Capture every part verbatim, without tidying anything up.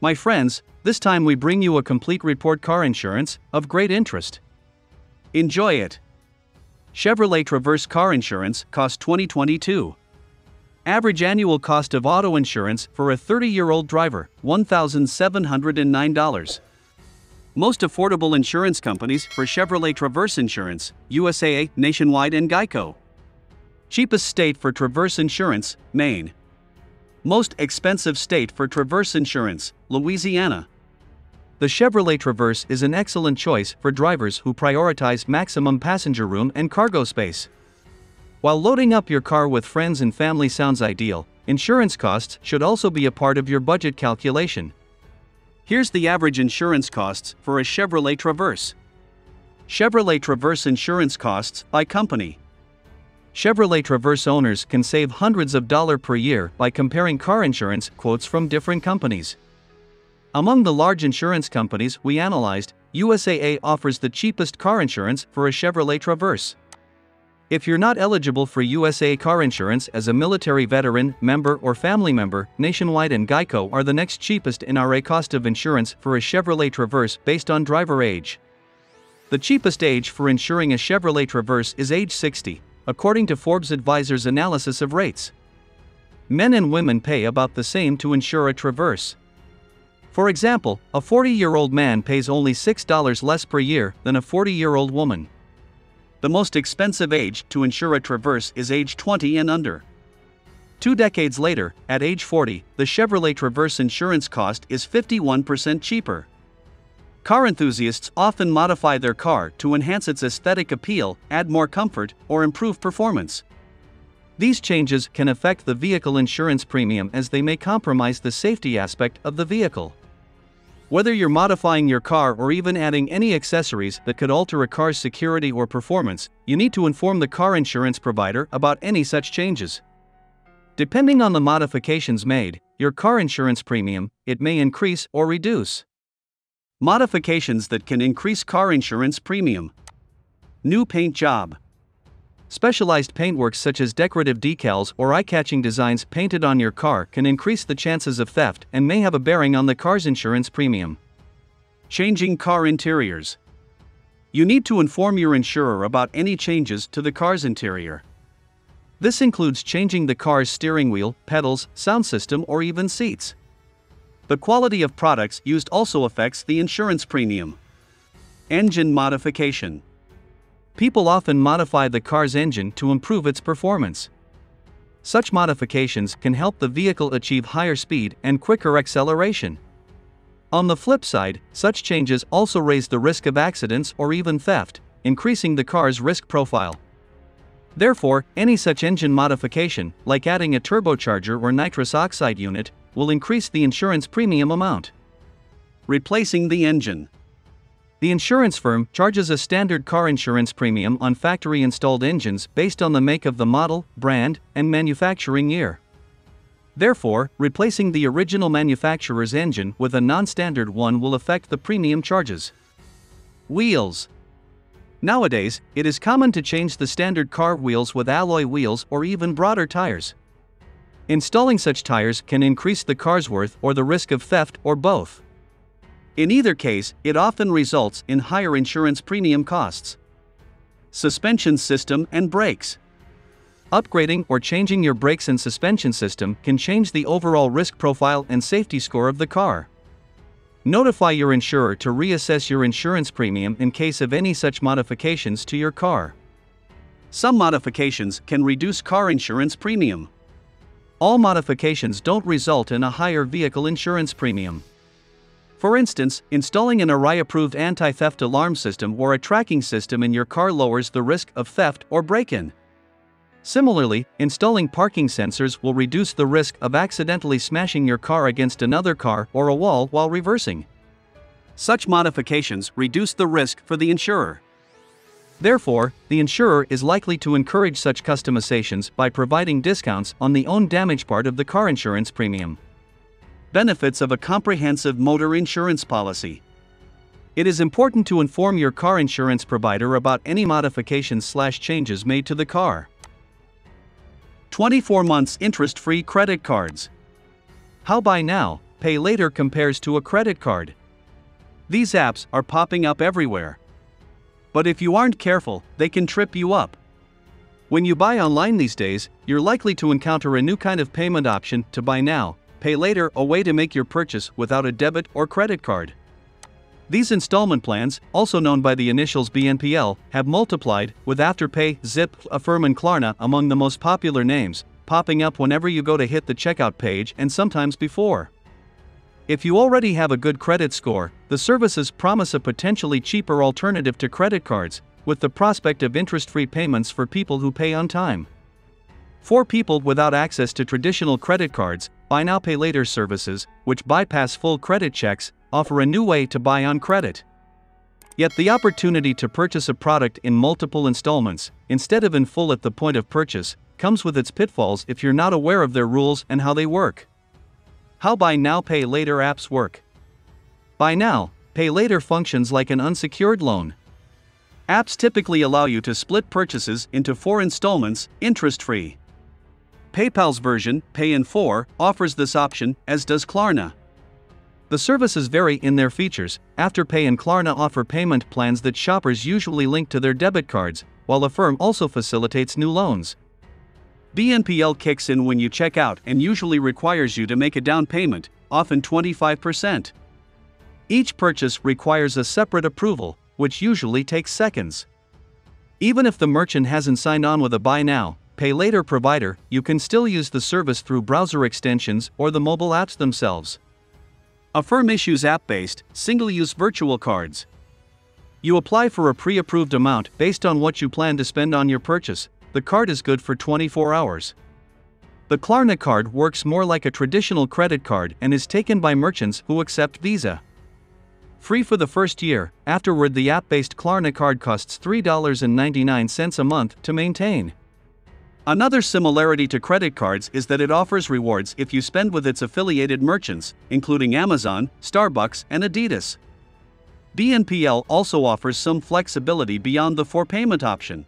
My friends, this time we bring you a complete report car insurance, of great interest. Enjoy it! Chevrolet Traverse car insurance cost twenty twenty-two. Average annual cost of auto insurance for a thirty-year-old driver, one thousand seven hundred nine dollars. Most affordable insurance companies for Chevrolet Traverse insurance, U S A A, Nationwide and Geico. Cheapest state for Traverse insurance, Maine. Most expensive state for Traverse insurance, Louisiana. The Chevrolet Traverse is an excellent choice for drivers who prioritize maximum passenger room and cargo space. While loading up your car with friends and family sounds ideal, insurance costs should also be a part of your budget calculation. Here's the average insurance costs for a Chevrolet Traverse. Chevrolet Traverse insurance costs by company. Chevrolet Traverse owners can save hundreds of dollars per year by comparing car insurance quotes from different companies. Among the large insurance companies we analyzed, U S A A offers the cheapest car insurance for a Chevrolet Traverse. If you're not eligible for U S A A car insurance as a military veteran, member or family member, Nationwide and Geico are the next cheapest N R A cost of insurance for a Chevrolet Traverse based on driver age. The cheapest age for insuring a Chevrolet Traverse is age sixty, according to Forbes Advisor's analysis of rates. Men and women pay about the same to insure a Traverse. For example, a forty-year-old man pays only six dollars less per year than a forty-year-old woman. The most expensive age to insure a Traverse is age twenty and under. Two decades later, at age forty, the Chevrolet Traverse insurance cost is fifty-one percent cheaper. Car enthusiasts often modify their car to enhance its aesthetic appeal, add more comfort, or improve performance. These changes can affect the vehicle insurance premium as they may compromise the safety aspect of the vehicle. Whether you're modifying your car or even adding any accessories that could alter a car's security or performance, you need to inform the car insurance provider about any such changes. Depending on the modifications made, your car insurance premium, it may increase or reduce. Modifications that can increase car insurance premium. New paint job. Specialized paintworks such as decorative decals or eye-catching designs painted on your car can increase the chances of theft and may have a bearing on the car's insurance premium. Changing car interiors. You need to inform your insurer about any changes to the car's interior. This includes changing the car's steering wheel, pedals, sound system, or even seats. The quality of products used also affects the insurance premium. Engine modification. People often modify the car's engine to improve its performance. Such modifications can help the vehicle achieve higher speed and quicker acceleration. On the flip side, such changes also raise the risk of accidents or even theft, increasing the car's risk profile. Therefore, any such engine modification, like adding a turbocharger or nitrous oxide unit, will increase the insurance premium amount. Replacing the engine. The insurance firm charges a standard car insurance premium on factory-installed engines based on the make of the model, brand, and manufacturing year. Therefore, replacing the original manufacturer's engine with a non-standard one will affect the premium charges. Wheels. Nowadays, it is common to change the standard car wheels with alloy wheels or even broader tires. Installing such tires can increase the car's worth or the risk of theft or both. In either case, it often results in higher insurance premium costs. Suspension system and brakes. Upgrading or changing your brakes and suspension system can change the overall risk profile and safety score of the car. Notify your insurer to reassess your insurance premium in case of any such modifications to your car. Some modifications can reduce car insurance premium. All modifications don't result in a higher vehicle insurance premium. For instance, installing an A R I-approved anti-theft alarm system or a tracking system in your car lowers the risk of theft or break-in. Similarly, installing parking sensors will reduce the risk of accidentally smashing your car against another car or a wall while reversing. Such modifications reduce the risk for the insurer. Therefore, the insurer is likely to encourage such customizations by providing discounts on the own damage part of the car insurance premium. Benefits of a comprehensive motor insurance policy. It is important to inform your car insurance provider about any modifications slash changes made to the car. twenty-four months interest-free credit cards. How buy now, Pay Later compares to a credit card. These apps are popping up everywhere. But if you aren't careful, they can trip you up. When you buy online these days, you're likely to encounter a new kind of payment option to buy now, pay later, a way to make your purchase without a debit or credit card. These installment plans, also known by the initials B N P L, have multiplied, with Afterpay, Zip, Affirm and Klarna among the most popular names, popping up whenever you go to hit the checkout page and sometimes before. If you already have a good credit score, the services promise a potentially cheaper alternative to credit cards, with the prospect of interest-free payments for people who pay on time. For people without access to traditional credit cards, Buy Now Pay Later services, which bypass full credit checks, offer a new way to buy on credit. Yet the opportunity to purchase a product in multiple installments, instead of in full at the point of purchase, comes with its pitfalls if you're not aware of their rules and how they work. How Buy Now Pay Later apps work. Buy Now, Pay Later functions like an unsecured loan. Apps typically allow you to split purchases into four installments, interest-free. PayPal's version, Pay in four, offers this option, as does Klarna. The services vary in their features. Afterpay and Klarna offer payment plans that shoppers usually link to their debit cards, while Affirm also facilitates new loans. B N P L kicks in when you check out and usually requires you to make a down payment, often twenty-five percent. Each purchase requires a separate approval, which usually takes seconds. Even if the merchant hasn't signed on with a Buy Now, Pay Later provider, you can still use the service through browser extensions or the mobile apps themselves. Affirm issues app-based, single-use virtual cards. You apply for a pre-approved amount based on what you plan to spend on your purchase. The card is good for twenty-four hours. The Klarna card works more like a traditional credit card and is taken by merchants who accept Visa. Free for the first year, afterward the app-based Klarna card costs three dollars and ninety-nine cents a month to maintain. Another similarity to credit cards is that it offers rewards if you spend with its affiliated merchants, including Amazon, Starbucks, and Adidas. B N P L also offers some flexibility beyond the for-payment option.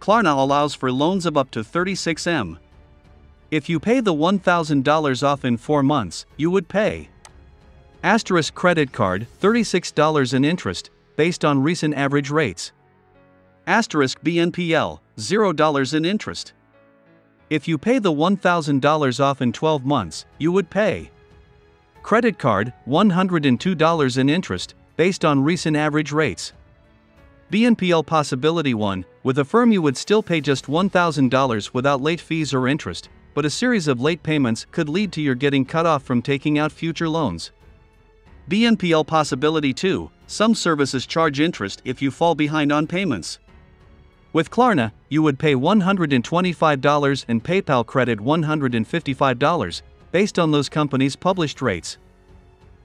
Klarna allows for loans of up to thirty-six million. If you pay the one thousand dollars off in four months, you would pay asterisk credit card thirty-six dollars in interest, based on recent average rates. Asterisk B N P L, zero dollars in interest. If you pay the one thousand dollars off in twelve months, you would pay credit card one hundred two dollars in interest, based on recent average rates. B N P L Possibility one, with Affirm you would still pay just one thousand dollars without late fees or interest, but a series of late payments could lead to your getting cut off from taking out future loans. B N P L Possibility two, some services charge interest if you fall behind on payments. With Klarna, you would pay one hundred twenty-five dollars and PayPal credit one hundred fifty-five dollars, based on those companies' published rates.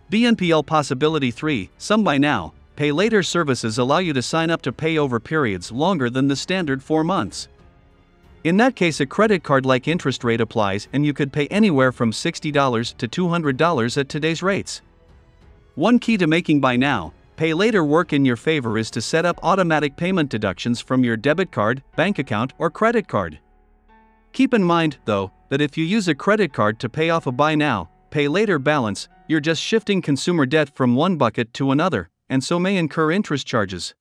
B N P L Possibility three, some Buy Now, Pay Later services allow you to sign up to pay over periods longer than the standard four months. In that case a credit card-like interest rate applies and you could pay anywhere from sixty dollars to two hundred dollars at today's rates. One key to making Buy Now, Pay Later work in your favor is to set up automatic payment deductions from your debit card, bank account, or credit card. Keep in mind, though, that if you use a credit card to pay off a Buy Now, Pay Later balance, you're just shifting consumer debt from one bucket to another, and so may incur interest charges.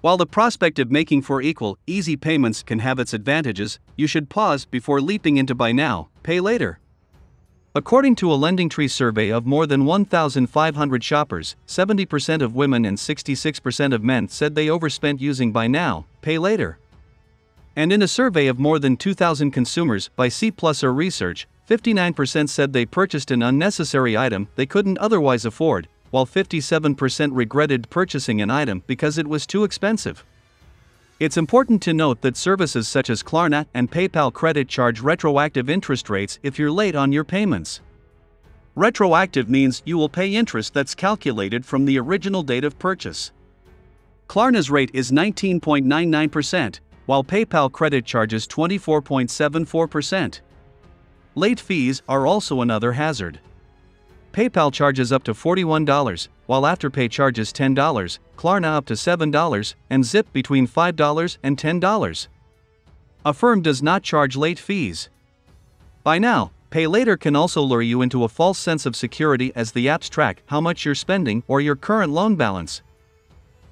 While the prospect of making for equal, easy payments can have its advantages, you should pause before leaping into Buy Now, Pay Later. According to a LendingTree survey of more than one thousand five hundred shoppers, seventy percent of women and sixty-six percent of men said they overspent using Buy Now, Pay Later. And in a survey of more than two thousand consumers by C plus R Research, fifty-nine percent said they purchased an unnecessary item they couldn't otherwise afford, while fifty-seven percent regretted purchasing an item because it was too expensive. It's important to note that services such as Klarna and PayPal credit charge retroactive interest rates if you're late on your payments. Retroactive means you will pay interest that's calculated from the original date of purchase. Klarna's rate is nineteen point nine nine percent, while PayPal credit charges twenty-four point seven four percent. Late fees are also another hazard. PayPal charges up to forty-one dollars, while Afterpay charges ten dollars, Klarna up to seven dollars, and Zip between five dollars and ten dollars. Affirm does not charge late fees. Buy Now, Pay later can also lure you into a false sense of security as the apps track how much you're spending or your current loan balance.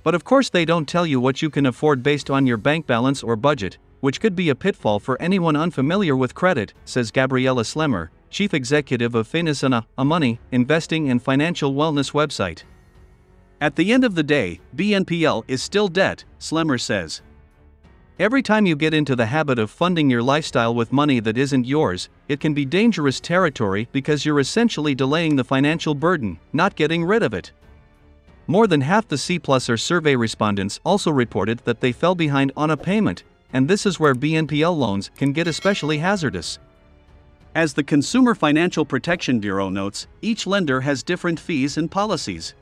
But of course they don't tell you what you can afford based on your bank balance or budget, which could be a pitfall for anyone unfamiliar with credit, says Gabriella Slemmer, chief executive of Finisana, a money, investing and financial wellness website. At the end of the day, B N P L is still debt, Slemmer says. Every time you get into the habit of funding your lifestyle with money that isn't yours, it can be dangerous territory because you're essentially delaying the financial burden, not getting rid of it. More than half the C plus R survey respondents also reported that they fell behind on a payment, and this is where B N P L loans can get especially hazardous. As the Consumer Financial Protection Bureau notes, each lender has different fees and policies.